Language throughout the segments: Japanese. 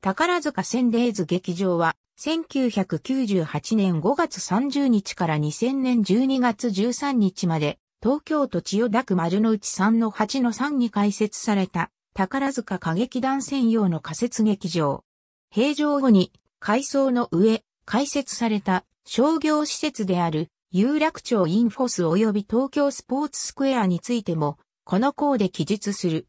宝塚センデイズ劇場は、1998年5月30日から2000年12月13日まで、東京都千代田区丸の内 3-8-3 に開設された、宝塚歌劇団専用の仮設劇場。閉場後に、改装の上、開設された商業施設である、有楽町インフォス及び東京スポーツスクエアについても、この項で記述する。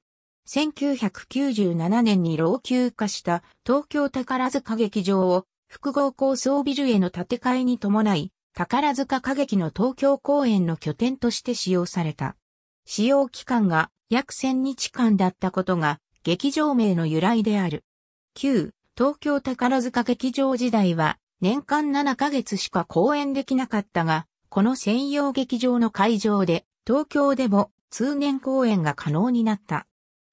1997年に老朽化した東京宝塚劇場を複合高層ビルへの建て替えに伴い、宝塚歌劇の東京公演の拠点として使用された。使用期間が約1000日間だったことが劇場名の由来である。旧東京宝塚劇場時代は年間7ヶ月しか公演できなかったが、この専用劇場の会場で東京でも通年公演が可能になった。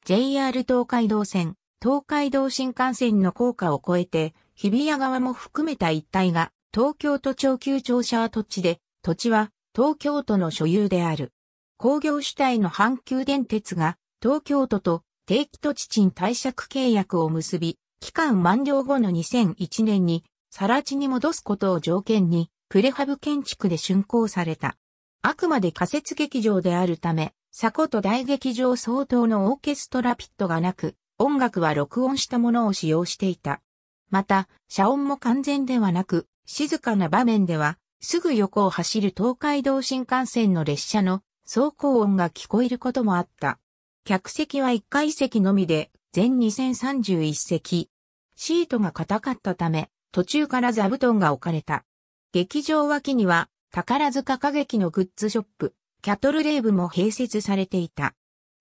JR 東海道線、東海道新幹線の高架を越えて、日比谷側も含めた一帯が、東京都庁旧庁舎跡地で、土地は東京都の所有である。工業主体の阪急電鉄が、東京都と定期土地賃貸借契約を結び、期間満了後の2001年に、更地に戻すことを条件に、プレハブ建築で竣工された。あくまで仮設劇場であるため、迫と大劇場相当のオーケストラピットがなく、音楽は録音したものを使用していた。また、遮音も完全ではなく、静かな場面では、すぐ横を走る東海道新幹線の列車の走行音が聞こえることもあった。客席は1階席のみで、全2031席。シートが硬かったため、途中から座布団が置かれた。劇場脇には、宝塚歌劇のグッズショップ、キャトルレーブも併設されていた。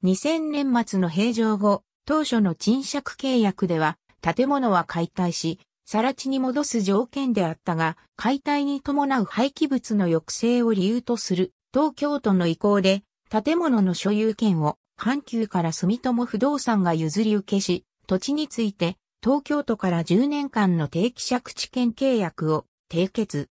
2000年末の閉場後、当初の賃借契約では、建物は解体し、更地に戻す条件であったが、解体に伴う廃棄物の抑制を理由とする東京都の意向で、建物の所有権を阪急から住友不動産が譲り受けし、土地について東京都から10年間の定期借地権契約を締結。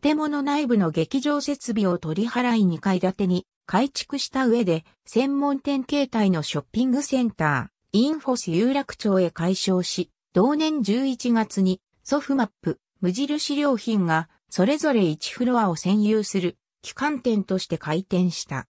建物内部の劇場設備を取り払い2階建てに改築した上で専門店形態のショッピングセンター、インフォス有楽町へ改称し、同年11月にソフマップ、無印良品がそれぞれ1フロアを占有する旗艦店として開店した。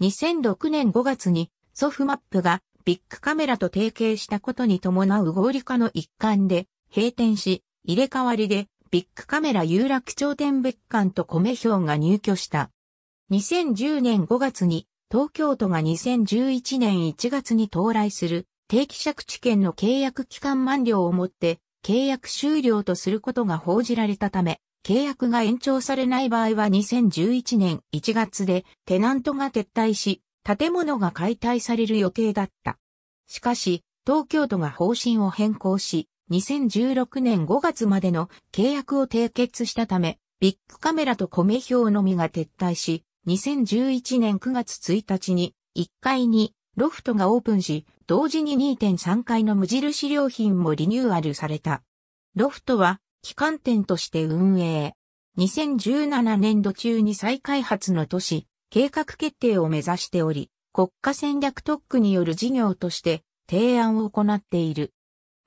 2006年5月にソフマップがビックカメラと提携したことに伴う合理化の一環で閉店し、入れ替わりでビックカメラ有楽町店別館とコメ兵が入居した。2010年5月に東京都が2011年1月に到来する定期借地権の契約期間満了をもって契約終了とすることが報じられたため、契約が延長されない場合は2011年1月でテナントが撤退し、建物が解体される予定だった。しかし、東京都が方針を変更し、2016年5月までの契約を締結したため、ビックカメラとコメ兵のみが撤退し、2011年9月1日に1階にロフトがオープンし、同時に 2.3 階の無印良品もリニューアルされた。ロフトは旗艦店として運営。2017年度中に再開発の都市、計画決定を目指しており、国家戦略特区による事業として提案を行っている。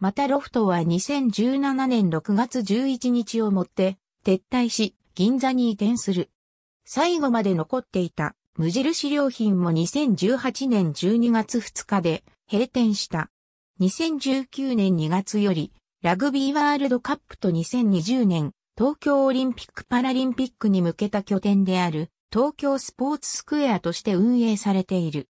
またロフトは2017年6月11日をもって撤退し銀座に移転する。最後まで残っていた無印良品も2018年12月2日で閉店した。2019年2月よりラグビーワールドカップと2020年東京オリンピック・パラリンピックに向けた拠点である東京スポーツスクエアとして運営されている。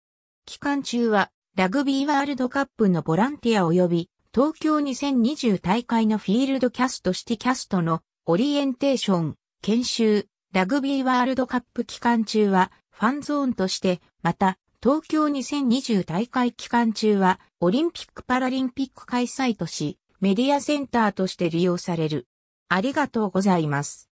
期間中はラグビーワールドカップのボランティア及び東京2020大会のフィールドキャストシティキャストのオリエンテーション、研修、ラグビーワールドカップ期間中はファンゾーンとして、また東京2020大会期間中はオリンピック・パラリンピック開催都市メディアセンターとして利用される。ありがとうございます。